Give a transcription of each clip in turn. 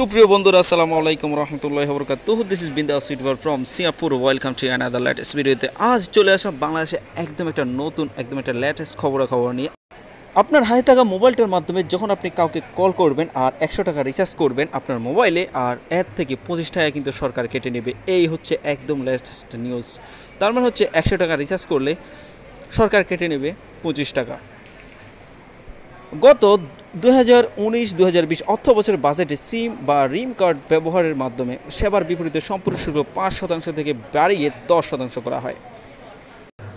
সুপ্রিয় বন্ধুরা আসসালামু আলাইকুম রাহমাতুল্লাহি ওয়া বারাকাতুহু দিস ইজ বিন্দাস YouTuber from Singapore welcome to another latest ভিডিওতে আজ চলে আসলাম বাংলাদেশে একদম একটা লেটেস্ট খবরাখবর নিয়ে আপনার হাতে থাকা মোবাইলটার মাধ্যমে যখন আপনি কাউকে কল করবেন আর 100 টাকা রিচার্জ করবেন আপনার মোবাইলে আর এর থেকে 25 টাকা কিন্তু সরকার কেটে নেবে এই হচ্ছে একদম লেটেস্ট নিউজ তার মানে হচ্ছে 100 টাকা রিচার্জ করলে সরকার কেটে নেবে 25 টাকা গত 2019-2020 অর্থ বছরের বাজেটে সিম বা রিম কার্ড ব্যবহারের মাধ্যমে সেবার বিপরীতে সম্পূর্ণ শুল্ক 5% থেকে বাড়িয়ে 10% করা হয়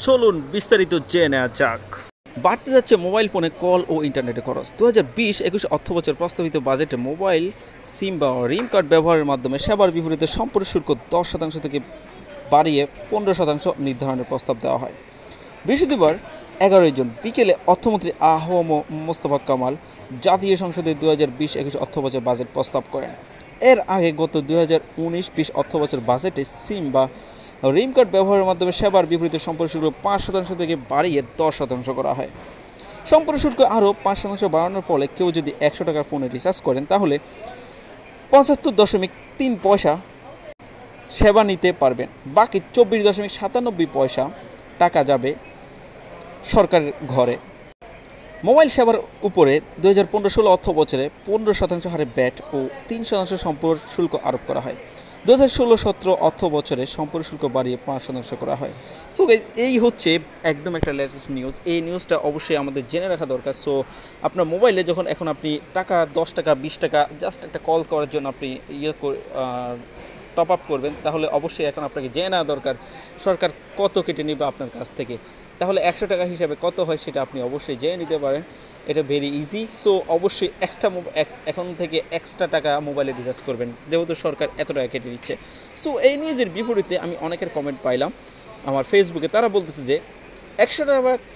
চলুন বিস্তারিত জেনে নেওয়া যাক বাড়তে যাচ্ছে মোবাইল ফোনে কল ও ইন্টারনেটে খরচ 2020-21 অর্থ বছর প্রস্তাবিত বাজেটে মোবাইল সিম বা রিম কার্ড ব্যবহারের মাধ্যমে সেবার বিপরীতে সম্পূর্ণ শুল্ক 10% থেকে বাড়িয়ে 15% নির্ধারণের প্রস্তাব দেওয়া হয় বৃহস্পতিবার 11 জুন বিকেলে অর্থমন্ত্রী আহম মোস্তফা কামাল জাতীয় সংসদে 2020-21 অর্থ বছর বাজেট প্রস্তাব করেন এর আগে গত 2019-20 অর্থ বছর বাজেটে সিম বা রিম কার্ড ব্যবহারের মাধ্যমে সেবার বিপরীতে সম্পূর্ণ শুল্ক 5% থেকে বাড়িয়ে 10% করা হয় সম্পূর্ণ শুল্ক আরও 5% বাড়ানোর ফলে কেউ যদি 100 টাকার ফোনে রিচার্জ করেন তাহলে 75.3 পয়সা সেবা নিতে পারবেন বাকি 24.97 পয়সা টাকা যাবে সরকার ঘরে মোবাইল সেবার উপরে 2015-16 অর্থ বছরে 15% হারে ব্যাট ও 3% সম্পূর্ণ শুল্ক আরোপ করা হয় 2016-17 অর্থ বছরে সম্পূর্ণ শুল্ক বাড়িয়ে 5% করা হয় সো গাইজ এই হচ্ছে একদম একটা লেটেস্ট নিউজ এই নিউজটা অবশ্যই আমাদের জেনে রাখা দরকার সো আপনার মোবাইলে যখন এখন আপনি টাকা 10 টাকা 20 টাকা জাস্ট একটা কল করার জন্য আপনি টপ আপ করবেন তাহলে অবশ্যই এখন আপনাকে জেনে নেওয়া দরকার সরকার কত কেটে নেবে আপনার কাছ থেকে তাহলে 100 টাকা হিসাবে কত হয় সেটা আপনি অবশ্যই জেনে নিতে পারেন এটা ভেরি ইজি সো অবশ্যই এখন থেকে এক্সট্রা টাকা মোবাইলে রিচার্জ করবেন যেহেতু সরকার এত টাকা কেটে নিচ্ছে সো এই নিউজের বিপরীতে আমি অনেকের কমেন্ট পাইলাম আমার ফেসবুকে তারা বলতেছে যে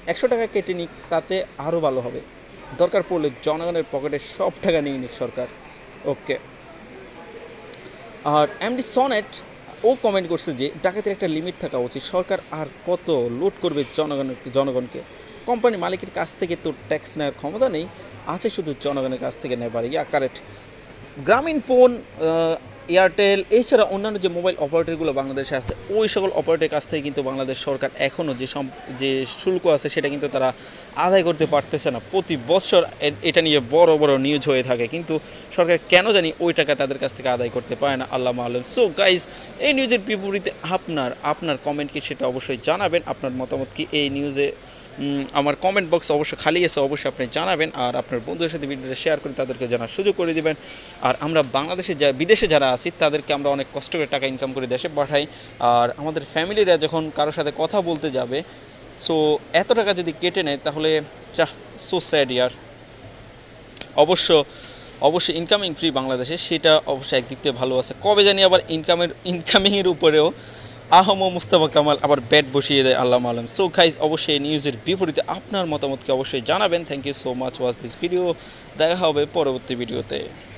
100 টাকা কেটে নিক তাতে আরও ভালো হবে দরকার পড়লে জনগণের পকেটে সব টাকা নিয়ে নিক সরকার ওকে আর এমডি সনেট ও কমেন্ট করছে যে ডাকাতির একটা লিমিট থাকা উচিত সরকার আর কত লুট করবে জনগণকে কোম্পানি মালিকের কাছ থেকে তো ট্যাক্স নেওয়ার ক্ষমতা নেই আছে শুধু জনগণের কাছ থেকে নেবার কারেক্ট গ্রামীণ ফোন এয়ারটেল এছাড়া অন্যান্য যে মোবাইল অপারেটরগুলো বাংলাদেশে আছে ওই সকল অপারেটরের কাছ থেকে কিন্তু বাংলাদেশ সরকার এখনও যে শুল্ক আছে সেটা কিন্তু তারা আদায় করতে পারতেছে না প্রতি বছর এটা নিয়ে বড় বড় নিউজ হয়ে থাকে কিন্তু সরকার কেন জানি ওই টাকা তাদের কাছ থেকে আদায় করতে পারে না আল্লাহ আলম সো গাইজ এই নিউজের বিপরীতে আপনার কমেন্ট কি সেটা অবশ্যই জানাবেন আপনার মতামত কি এই নিউজে আমার কমেন্ট বক্স অবশ্যই খালি আছে অবশ্যই আপনি জানাবেন আর আপনার বন্ধুদের সাথে ভিডিওটা শেয়ার করে তাদেরকে জানার সুযোগ করে দেবেন আর আমরা বাংলাদেশে বিদেশে যারা আসি তাদেরকে আমরা অনেক কষ্ট করে টাকা ইনকাম করে দেশে পাঠাই আর আমাদের ফ্যামিলিরা যখন কারোর সাথে কথা বলতে যাবে সো এত টাকা যদি কেটে নেয় তাহলে সো স্যাড ইয়ার অবশ্য ইনকামিং ফ্রি বাংলাদেশে সেটা অবশ্যই একদিক থেকে ভালো আছে কবে জানি আবার ইনকামিংয়ের উপরেও আহম মোস্তফা কামাল আবার ব্যাট বসিয়ে দেয় আল্লাহ আলম সো গাইজ অবশ্যই এই নিউজের বিপরীতে আপনার মতামতকে অবশ্যই জানাবেন thank you so much watch this video দেখা হবে পরবর্তী ভিডিওতে